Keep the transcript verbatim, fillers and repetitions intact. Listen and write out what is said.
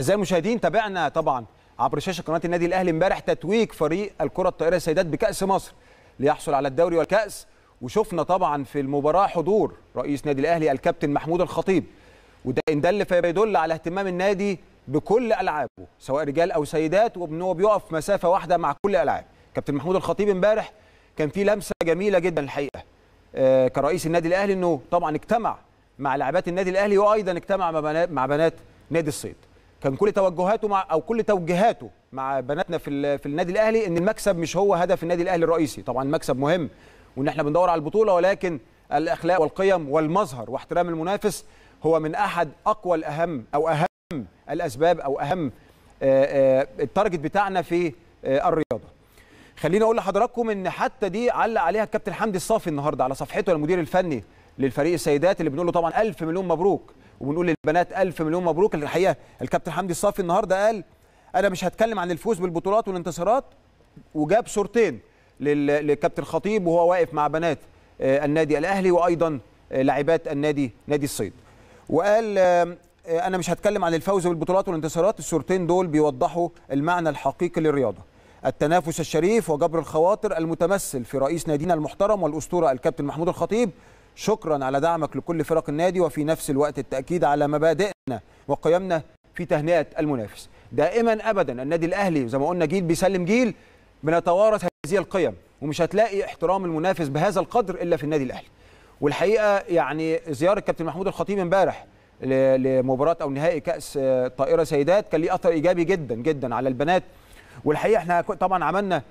أعزائي المشاهدين، تابعنا طبعا عبر شاشة قناة النادي الأهلي امبارح تتويج فريق الكرة الطائرة السيدات بكأس مصر ليحصل على الدوري والكأس، وشفنا طبعا في المباراة حضور رئيس نادي الأهلي الكابتن محمود الخطيب، وده إن دل فيدل على اهتمام النادي بكل ألعابه سواء رجال أو سيدات، وإن هو بيقف مسافة واحدة مع كل ألعاب. كابتن محمود الخطيب امبارح كان في لمسة جميلة جدا الحقيقة آه كرئيس النادي الأهلي، إنه طبعا اجتمع مع لاعبات النادي الأهلي وأيضا اجتمع مع بنات نادي الصيد. كان كل توجهاته مع او كل توجيهاته مع بناتنا في في النادي الاهلي ان المكسب مش هو هدف النادي الاهلي الرئيسي، طبعا المكسب مهم وان احنا بندور على البطوله، ولكن الاخلاق والقيم والمظهر واحترام المنافس هو من احد اقوى الاهم او اهم الاسباب او اهم التارجت بتاعنا في الرياضه. خليني اقول لحضراتكم ان حتى دي علق عليها الكابتن حمدي الصافي النهارده على صفحته، المدير الفني للفريق السيدات، اللي بنقول له طبعا الف مليون مبروك، وبنقول للبنات ألف مليون مبروك. الحقيقة الكابتن حمدي الصافي النهارده قال أنا مش هتكلم عن الفوز بالبطولات والانتصارات، وجاب صورتين للكابتن خطيب وهو واقف مع بنات النادي الأهلي وأيضا لاعبات النادي نادي الصيد، وقال أنا مش هتكلم عن الفوز بالبطولات والانتصارات. الصورتين دول بيوضحوا المعنى الحقيقي للرياضة، التنافس الشريف وجبر الخواطر المتمثل في رئيس نادينا المحترم والأسطورة الكابتن محمود الخطيب. شكرا على دعمك لكل فرق النادي، وفي نفس الوقت التأكيد على مبادئنا وقيمنا في تهنئة المنافس. دائما أبدا النادي الأهلي زي ما قلنا جيل بيسلم جيل، بنتوارث هذه القيم، ومش هتلاقي احترام المنافس بهذا القدر إلا في النادي الأهلي. والحقيقة يعني زيارة كابتن محمود الخطيب امبارح لمباراة أو نهائي كأس طائرة سيدات كان ليه أثر إيجابي جدا جدا على البنات. والحقيقة احنا طبعا عملنا